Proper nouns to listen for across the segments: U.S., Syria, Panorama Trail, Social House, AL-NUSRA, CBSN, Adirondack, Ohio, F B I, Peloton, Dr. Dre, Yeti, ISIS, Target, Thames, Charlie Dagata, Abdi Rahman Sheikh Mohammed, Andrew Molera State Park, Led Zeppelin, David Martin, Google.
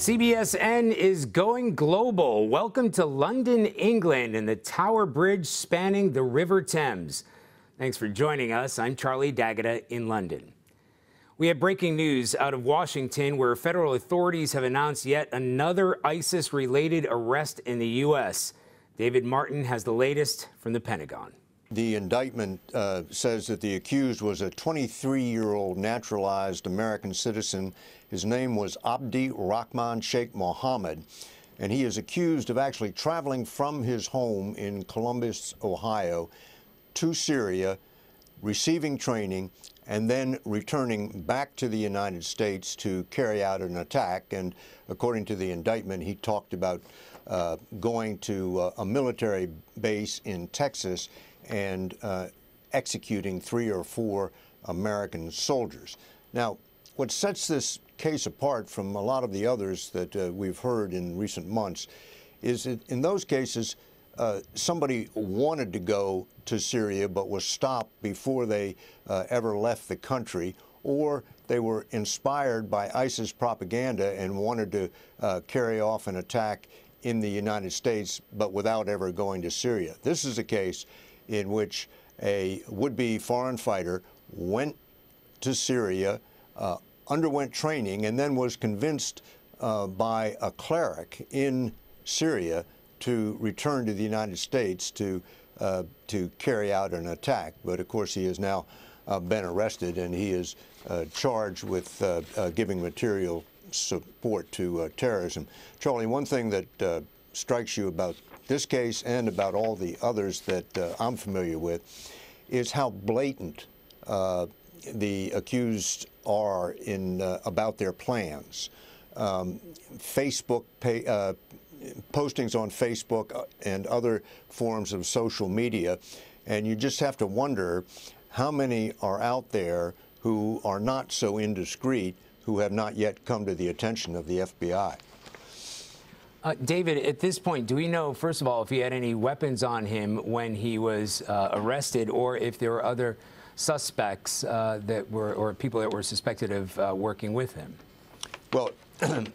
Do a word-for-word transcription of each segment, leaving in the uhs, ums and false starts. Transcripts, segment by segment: C B S N is going global. Welcome to London, England, and the Tower Bridge spanning the River Thames. Thanks for joining us. I'm Charlie Dagata in London. We have breaking news out of Washington, where federal authorities have announced yet another ISIS-related arrest in the U S David Martin has the latest from the Pentagon. The indictment uh, says that the accused was a twenty-three-year-old naturalized American citizen. His name was Abdi Rahman Sheikh Mohammed, and he is accused of actually traveling from his home in Columbus, Ohio, to Syria, receiving training, and then returning back to the United States to carry out an attack. And according to the indictment, he talked about uh, going to uh, a military base in Texas and uh, executing three or four American soldiers. Now, what sets this case apart from a lot of the others that uh, we've heard in recent months is that in those cases, uh, somebody wanted to go to Syria but was stopped before they uh, ever left the country, or they were inspired by ISIS propaganda and wanted to uh, carry off an attack in the United States but without ever going to Syria. This is a case in which a would-be foreign fighter went to Syria, uh, underwent training, and then was convinced uh, by a cleric in Syria to return to the United States to, uh, to carry out an attack. But, of course, he has now uh, been arrested, and he is uh, charged with uh, uh, giving material support to uh, terrorism. Charlie, one thing that uh, strikes you about this case and about all the others that uh, I'm familiar with is how blatant uh, the accused are in uh, about their plans. Um, Facebook pay, uh, postings on Facebook and other forms of social media, and you just have to wonder how many are out there who are not so indiscreet, who have not yet come to the attention of the F B I. Uh, David, at this point, do we know, first of all, if he had any weapons on him when he was uh, arrested, or if there were other suspects uh, that were, or people that were suspected of uh, working with him? Well, the,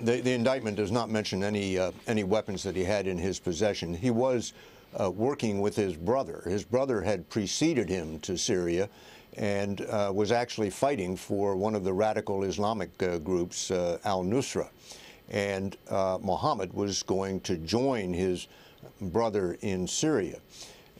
the indictment does not mention any, uh, any weapons that he had in his possession. He was uh, working with his brother. His brother had preceded him to Syria and uh, was actually fighting for one of the radical Islamic uh, groups, uh, Al-Nusra. And uh, Mohammed was going to join his brother in Syria.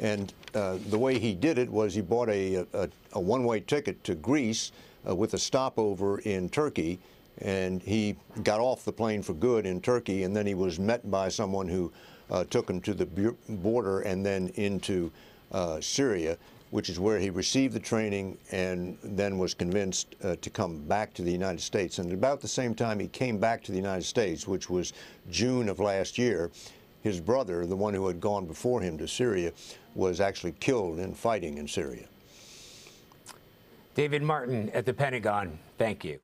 And uh, the way he did it was he bought a, a, a one-way ticket to Greece uh, with a stopover in Turkey, and he got off the plane for good in Turkey, and then he was met by someone who uh, took him to the border and then into uh, Syria, which is where he received the training and then was convinced uh, to come back to the United States. And about the same time he came back to the United States, which was June of last year, his brother, the one who had gone before him to Syria, was actually killed in fighting in Syria. David Martin at the Pentagon, thank you.